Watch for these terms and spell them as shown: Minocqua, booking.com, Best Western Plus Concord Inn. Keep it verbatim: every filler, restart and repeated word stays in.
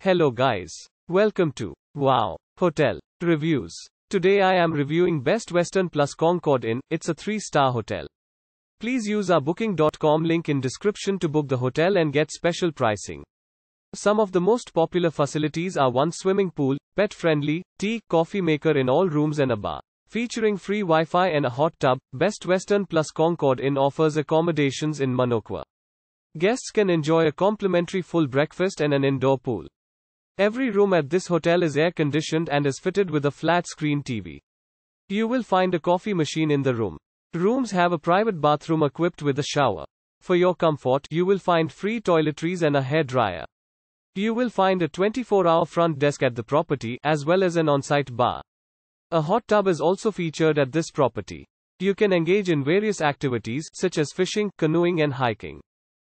Hello guys. Welcome to Wow Hotel Reviews. Today I am reviewing Best Western Plus Concord Inn. It's a three-star hotel. Please use our booking dot com link in description to book the hotel and get special pricing. Some of the most popular facilities are one swimming pool, pet-friendly, tea, coffee maker in all rooms and a bar. Featuring free Wi-Fi and a hot tub, Best Western Plus Concord Inn offers accommodations in Minocqua. Guests can enjoy a complimentary full breakfast and an indoor pool. Every room at this hotel is air-conditioned and is fitted with a flat-screen T V. You will find a coffee machine in the room. Rooms have a private bathroom equipped with a shower. For your comfort, you will find free toiletries and a hairdryer. You will find a twenty-four hour front desk at the property, as well as an on-site bar. A hot tub is also featured at this property. You can engage in various activities, such as fishing, canoeing and hiking.